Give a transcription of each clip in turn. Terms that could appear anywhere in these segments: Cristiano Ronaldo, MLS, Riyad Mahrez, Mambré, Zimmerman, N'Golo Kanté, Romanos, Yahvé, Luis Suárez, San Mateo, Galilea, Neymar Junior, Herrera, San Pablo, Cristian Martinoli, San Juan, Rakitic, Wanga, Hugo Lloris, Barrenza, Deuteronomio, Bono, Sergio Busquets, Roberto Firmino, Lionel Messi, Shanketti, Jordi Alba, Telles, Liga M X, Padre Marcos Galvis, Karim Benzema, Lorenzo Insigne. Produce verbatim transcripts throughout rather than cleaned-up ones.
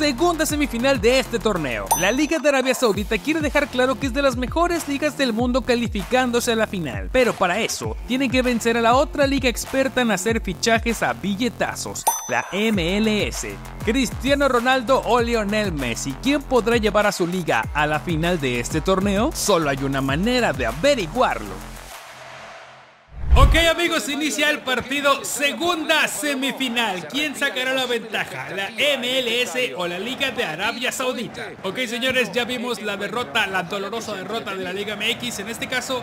segunda semifinal de este torneo. La Liga de Arabia Saudita quiere dejar claro que es de las mejores ligas del mundo calificándose a la final, pero para eso tienen que vencer a la otra liga experta en hacer fichajes a billetazos, la M L S. Cristiano Ronaldo o Lionel Messi, ¿quién podrá llevar a su liga a la final de este torneo? Solo hay una manera de averiguarlo. Ok amigos, inicia el partido, segunda semifinal. ¿Quién sacará la ventaja? ¿La M L S o la Liga de Arabia Saudita? Ok señores, ya vimos la derrota, la dolorosa derrota de la Liga M X. En este caso,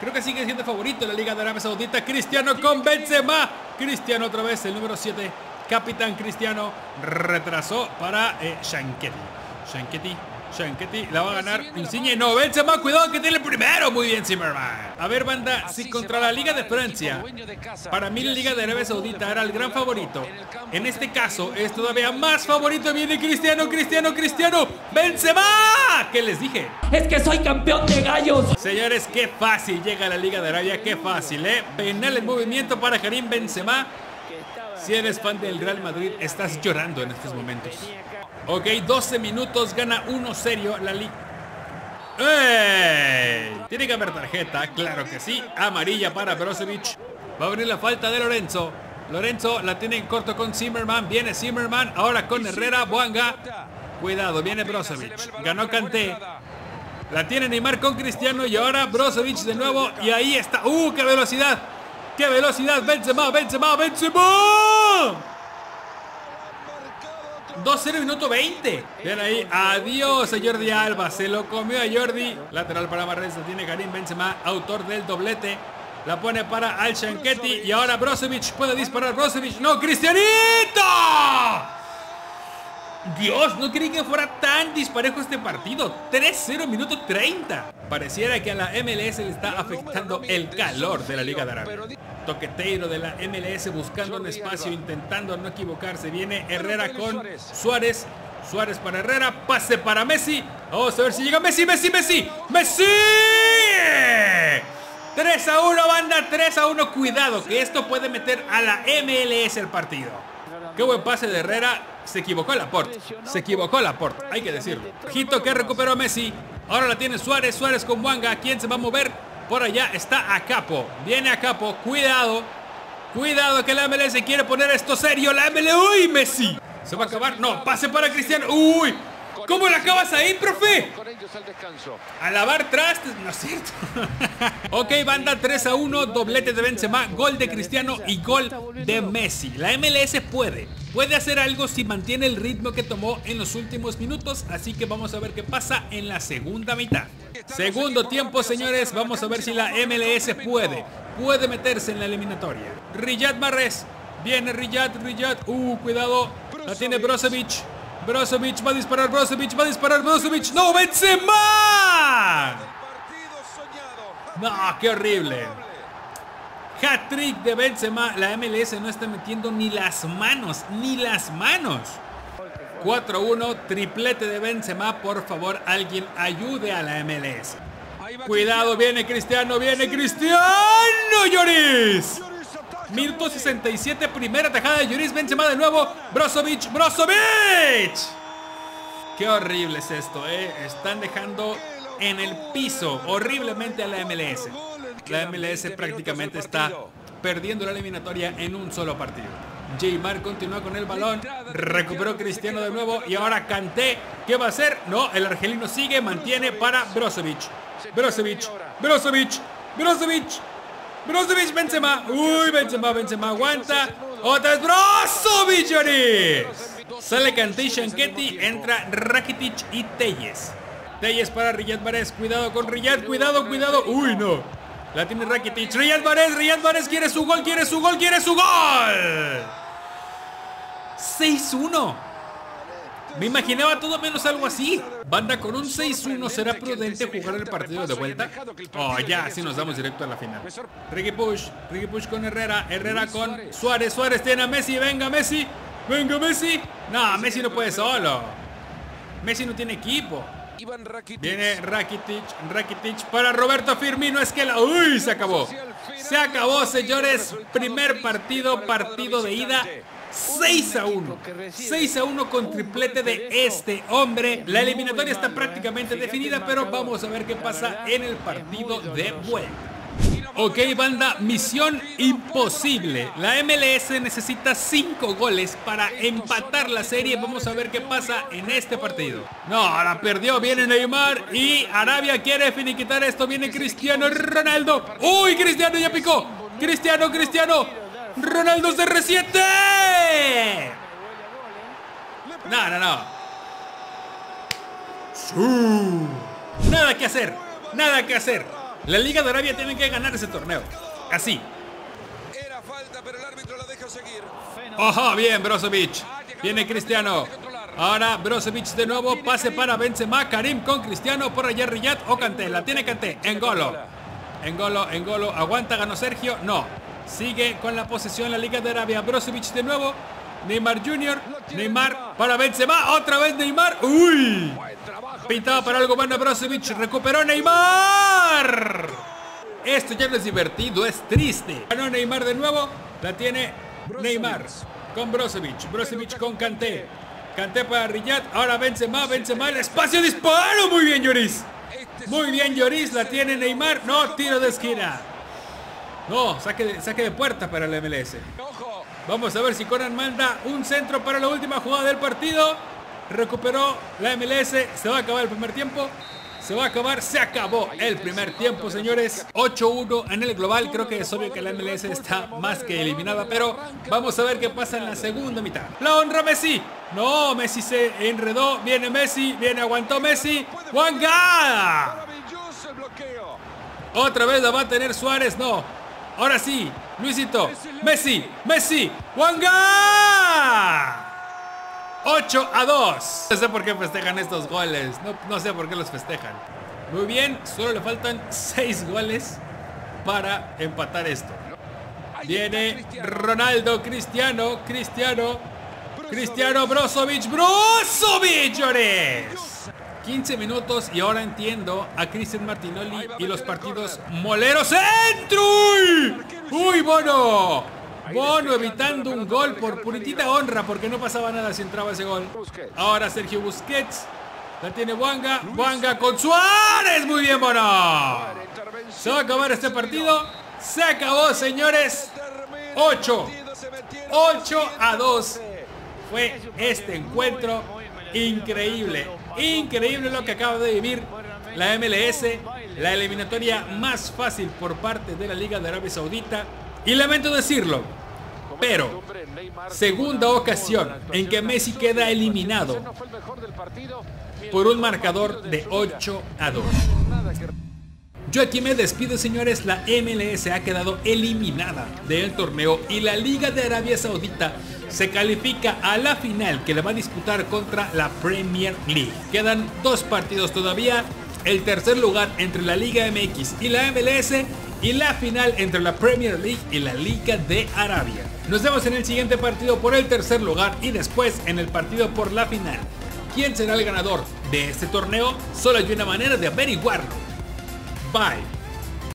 creo que sigue siendo favorito la Liga de Arabia Saudita. Cristiano con Benzema. Cristiano otra vez, el número siete. Capitán Cristiano retrasó para eh, Shanketti. Shanketti. Shanketti, la va a ganar Insigne. No, Benzema, cuidado que tiene el primero. Muy bien, Zimmerman. A ver, banda, si contra la Liga de Francia, para mí la Liga de Arabia Saudita era el gran favorito, en este caso es todavía más favorito. Viene Cristiano, Cristiano, Cristiano. ¡Benzema! ¿Qué les dije? Es que soy campeón de gallos. Señores, qué fácil llega la Liga de Arabia. Qué fácil, ¿eh? Penal en movimiento para Karim Benzema. Si eres fan del Real Madrid, estás llorando en estos momentos. Ok, doce minutos, gana uno serio la liga. ¡Ey! Tiene que haber tarjeta, claro que sí. Amarilla para Brozovic. Va a venir la falta de Lorenzo. Lorenzo la tiene en corto con Zimmerman. Viene Zimmerman, ahora con Herrera, Wanga. Cuidado, viene Brozovic. Ganó Kanté. La tiene Neymar con Cristiano y ahora Brozovic de nuevo. Y ahí está. ¡Uh, qué velocidad! ¡Qué velocidad! ¡Benzema, Benzema, Benzema! dos cero, minuto veinte. Vean ahí, adiós a Jordi Alba. Se lo comió a Jordi. Lateral para Barrenza, tiene Karim Benzema, autor del doblete. La pone para Al Shanketti. Y ahora Brozovic puede disparar. Brozovic, no, Cristianito. Dios, no creí que fuera tan disparejo este partido. tres cero, minuto treinta. Pareciera que a la M L S le está afectando el calor de la Liga de Arabia. Toqueteiro de la M L S buscando un espacio, intentando no equivocarse. Viene Herrera con Suárez. Suárez para Herrera, pase para Messi. Vamos a ver si llega Messi, Messi, Messi. ¡Messi! tres a uno, banda, tres a uno. Cuidado, que esto puede meter a la M L S el partido. Qué buen pase de Herrera. Se equivocó Laporte. Se equivocó Laporte, hay que decirlo. Ojito que recuperó a Messi. Ahora la tiene Suárez. Suárez con Wanga. ¿Quién se va a mover? Por allá está Acapo. Viene Acapo. Cuidado. Cuidado que la M L S quiere poner esto serio. La M L S. ¡Uy, Messi! ¿Se va a acabar? No. Pase para Cristiano. ¡Uy! ¿Cómo la acabas ahí, profe? A lavar trastes. No es cierto. Ok, banda, tres a uno. Doblete de Benzema. Gol de Cristiano y gol de Messi. La M L S puede. Puede hacer algo si mantiene el ritmo que tomó en los últimos minutos. Así que vamos a ver qué pasa en la segunda mitad. Segundo tiempo, señores. Vamos a ver si la M L S puede. Puede meterse en la eliminatoria. Riyad Mahrez. Viene Riyad, Riyad. Uh, cuidado. La tiene Brozovic. Brozovic va a disparar, Brozovic va a disparar, Brozovic. ¡No, Benzema! No, qué horrible. Hat-trick de Benzema. La M L S no está metiendo ni las manos, ni las manos. cuatro uno, triplete de Benzema. Por favor, alguien ayude a la M L S. Cuidado, viene Cristiano, viene Cristiano Lloris. Minuto sesenta y siete, primera tajada de Lloris. Benzema de nuevo, Brozovic, Brozovic. Qué horrible es esto, eh. Están dejando en el piso horriblemente a la M L S. La M L S prácticamente está perdiendo la eliminatoria en un solo partido. Neymar continúa con el balón. Recuperó Cristiano de nuevo. Y ahora Kanté, ¿qué va a hacer? No, el argelino sigue, mantiene para Brozovic. Brozovic, Brozovic, Brozovic, Brozovic, Benzema. Uy, Benzema, Benzema, aguanta. Otra vez Brozovic, Lloris. Sale Kanté y Shanketti. Entra Rakitic y Telles. Telles para Riyad Mahrez. Cuidado con Riyad, cuidado, cuidado. Uy, no. La tiene Rakitic. Riyad Mahrez, Riyad Mahrez quiere su gol, quiere su gol, quiere su gol. seis uno. Me imaginaba todo menos algo así. Banda, con un seis uno, ¿será prudente jugar el partido de vuelta? Oh, ya, así nos damos directo a la final. Ricky Push, Ricky Push con Herrera. Herrera con Suárez, Suárez tiene a Messi. Venga Messi, venga Messi. No, Messi no puede solo. Messi no tiene equipo. Viene Rakitic, Rakitic para Roberto Firmino. Es que la... ¡Uy! Se acabó. Se acabó, señores. Primer partido, partido de ida. seis a uno. seis a uno con triplete de este hombre. La eliminatoria está prácticamente definida, pero vamos a ver qué pasa en el partido de vuelta. Ok, banda, misión imposible. La M L S necesita cinco goles para empatar la serie. Vamos a ver qué pasa en este partido. No, la perdió. Viene Neymar y Arabia quiere finiquitar esto. Viene Cristiano Ronaldo. ¡Uy, Cristiano ya picó! ¡Cristiano, Cristiano! ¡Ronaldo C R siete! No, no, no. ¡Sí! Nada que hacer, nada que hacer. La Liga de Arabia tiene que ganar ese torneo. Así. Era falta, pero el árbitro la deja seguir. Ojo, bien, Brozovic. Viene Cristiano. Ahora Brozovic de nuevo. Pase para Benzema. Karim con Cristiano. Por allá Riyad o Kanté. La tiene Kanté. N'Golo. N'Golo, N'Golo. Aguanta, ganó Sergio. No. Sigue con la posesión la Liga de Arabia. Brozovic de nuevo. Neymar Junior. Neymar para Benzema. Otra vez Neymar. Uy. Pintado para algo bueno Brozovic. Recuperó Neymar. Esto ya no es divertido, es triste. Ganó Neymar de nuevo. La tiene Neymar con Brozovic. Brozovic con Kanté. Kanté para Riyad. Ahora Benzema. Benzema. El espacio, disparo. Muy bien, Lloris. Muy bien, Lloris. La tiene Neymar. No, tiro de esquina. No, saque de, saque de puerta para la M L S. Vamos a ver si Conan manda un centro para la última jugada del partido. Recuperó la M L S. Se va a acabar el primer tiempo. Se va a acabar. Se acabó el primer tiempo, señores. ocho uno en el global. Creo que es obvio que la M L S está más que eliminada, pero vamos a ver qué pasa en la segunda mitad. La honra Messi. No, Messi se enredó. Viene Messi. Viene, aguantó Messi. ¡Wanga! Otra vez la va a tener Suárez. No. Ahora sí. Luisito. Messi. Messi. ¡Wanga! ocho a dos. No sé por qué festejan estos goles. No, no sé por qué los festejan. Muy bien. Solo le faltan seis goles para empatar esto. Viene Ronaldo. Cristiano. Cristiano. Cristiano. Brozovic. Brozovic, Lloris. quince minutos y ahora entiendo a Cristian Martinoli y los partidos moleros. ¡Centro! ¡Uy, Bono! Bono evitando un gol por puritita honra, porque no pasaba nada si entraba ese gol. Ahora Sergio Busquets. La tiene Wanga. Wanga con Suárez. Muy bien, Bono. Se va a acabar este partido. Se acabó, señores. ocho a dos fue este encuentro. Increíble. Increíble lo que acaba de vivir la M L S. La eliminatoria más fácil por parte de la Liga de Arabia Saudita. Y lamento decirlo, pero segunda ocasión en que Messi queda eliminado por un marcador de ocho a dos. Yo aquí me despido, señores. La M L S ha quedado eliminada del torneo y la Liga de Arabia Saudita se califica a la final que la va a disputar contra la Premier League. Quedan dos partidos todavía. El tercer lugar entre la Liga M X y la M L S. Y la final entre la Premier League y la Liga de Arabia. Nos vemos en el siguiente partido por el tercer lugar y después en el partido por la final. ¿Quién será el ganador de este torneo? Solo hay una manera de averiguarlo. Bye.